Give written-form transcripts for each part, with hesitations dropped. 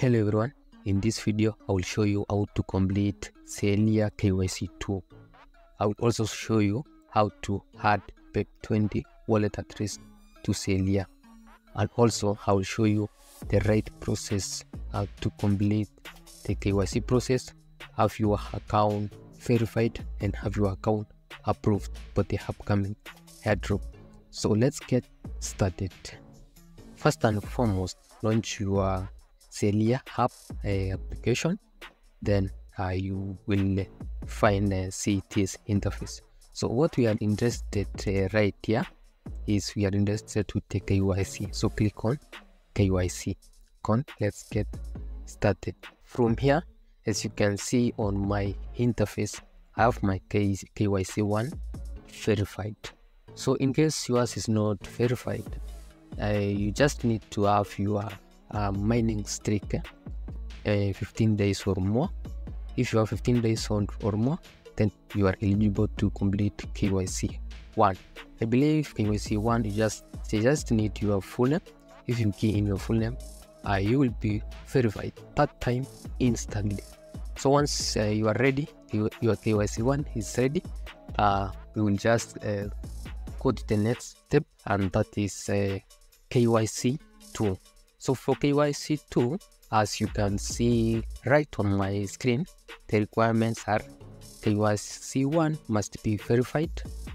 Hello everyone, in this video I will show you how to complete Celia KYC tool. I will also show you how to add BEP20 wallet address to Celia, and also I will show you the right process how to complete the KYC process, have your account verified and have your account approved for the upcoming airdrop. So let's get started. First and foremost, launch your Celia app application, then you will find CT's interface. So what we are interested right here is we are interested to take KYC. So click on KYC. Let's get started. From here, as you can see on my interface, I have my KYC one verified. So in case yours is not verified, you just need to have your mining streak 15 days or more. If you have 15 days or more, then you are eligible to complete KYC 1. I believe KYC 1 you just need your full name. If you key in your full name, you will be verified that time instantly. So once you are ready, your KYC 1 is ready, we will just go to the next step, and that is KYC 2. So for KYC 2, as you can see right on my screen, the requirements are KYC 1 must be verified,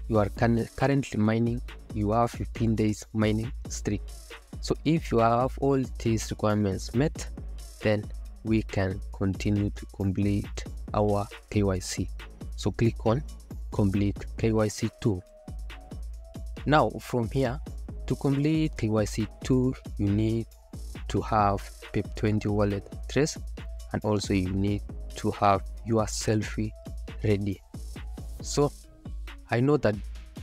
you are currently mining, you have 15 days mining streak. So if you have all these requirements met, then we can continue to complete our KYC. So click on complete KYC 2. Now from here, to complete KYC 2, you need to have BEP20 wallet address, and also you need to have your selfie ready. So I know that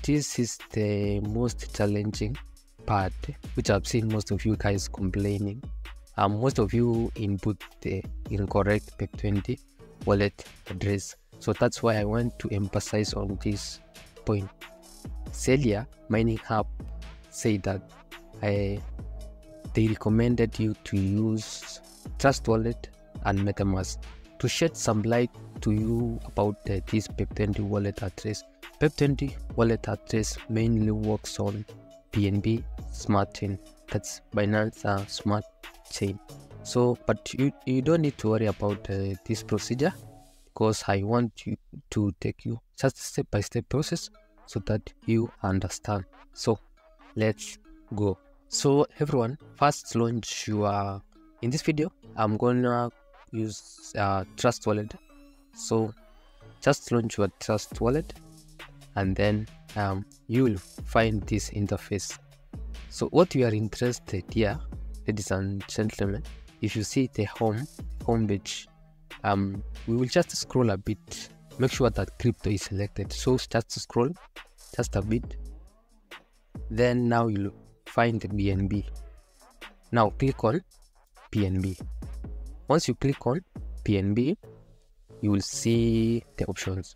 this is the most challenging part, which I've seen most of you guys complaining. Most of you input the incorrect BEP20 wallet address. So that's why I want to emphasize on this point. Celia mining app say that they recommended you to use Trust Wallet and MetaMask. To shed some light to you about this BEP20 wallet address, BEP20 wallet address mainly works on BNB Smart Chain, that's Binance Smart Chain. So, but you don't need to worry about this procedure, because I want you to take you just step by step process so that you understand. So let's go. So everyone, first launch your, in this video I'm gonna use Trust Wallet, so just launch your Trust Wallet, and then you will find this interface. So what we are interested here, ladies and gentlemen, if you see the home page, we will just scroll a bit, make sure that crypto is selected, so just scroll just a bit, then now you'll find BNB. Now click on BNB. Once you click on BNB, you will see the options.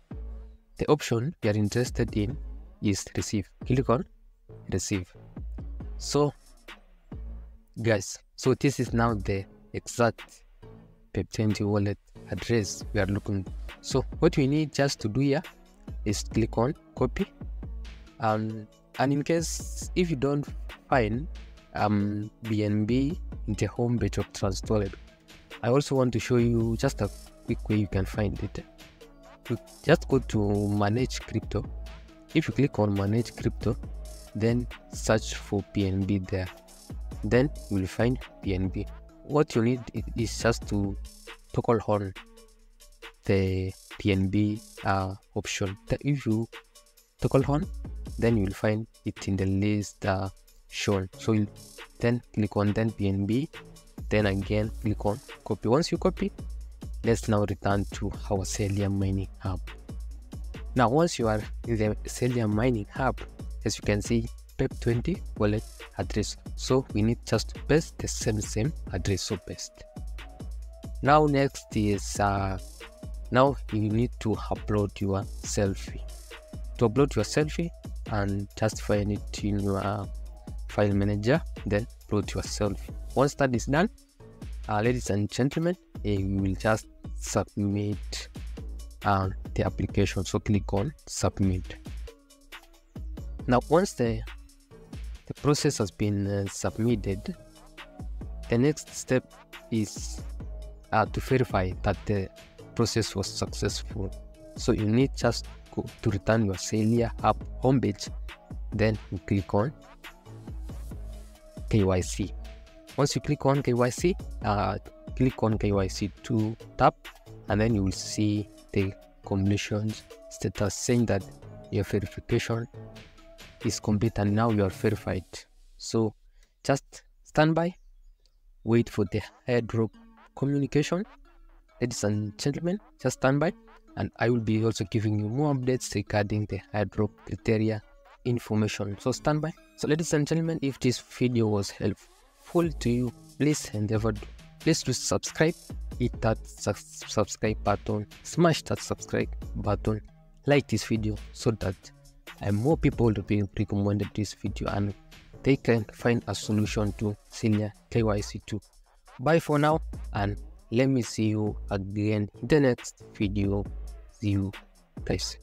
The option we are interested in is receive. Click on receive. So guys, so this is now the exact BEP20 wallet address we are looking. So what we need just to do here is click on copy, and in case if you don't find BNB in the home page of Trust Wallet, I also want to show you just a quick way you can find it. You just go to manage crypto. If you click on manage crypto, then search for BNB there, then you will find BNB. What you need is just to toggle on the BNB option. If you toggle on, then you will find it in the list shown. So you'll then click on then BNB, then again click on copy. Once you copy, let's now return to our Celia mining app. Now once you are in the Celia mining app, as you can see, BEP20 wallet address. So we need just to paste the same address. So paste. Now next is now you need to upload your selfie. To upload your selfie, and just find it in your file manager, then upload your selfie. Once that is done, Ladies and gentlemen, you will just submit the application. So click on submit. Now once the process has been submitted, the next step is to verify that the process was successful. So you need just go to return your Celia app homepage, then you click on KYC. Once you click on KYC, click on KYC2 tab, and then you will see the completion status saying that your verification is complete and now you are verified. So just stand by, wait for the airdrop communication. Ladies and gentlemen, just stand by, and I will be also giving you more updates regarding the airdrop criteria information. So stand by. So ladies and gentlemen, if this video was helpful to you, please endeavor, please do subscribe, hit that subscribe button, smash that subscribe button, like this video so that more people will be recommended this video and they can find a solution to Celia KYC2. Bye for now, and let me see you again in the next video. See you guys.